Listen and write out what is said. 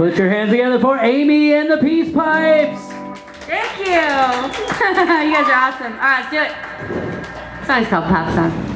Put your hands together for Amy and the Peace Pipes. Thank you. You guys are awesome. All right, let's do it. This song's called Pop Song.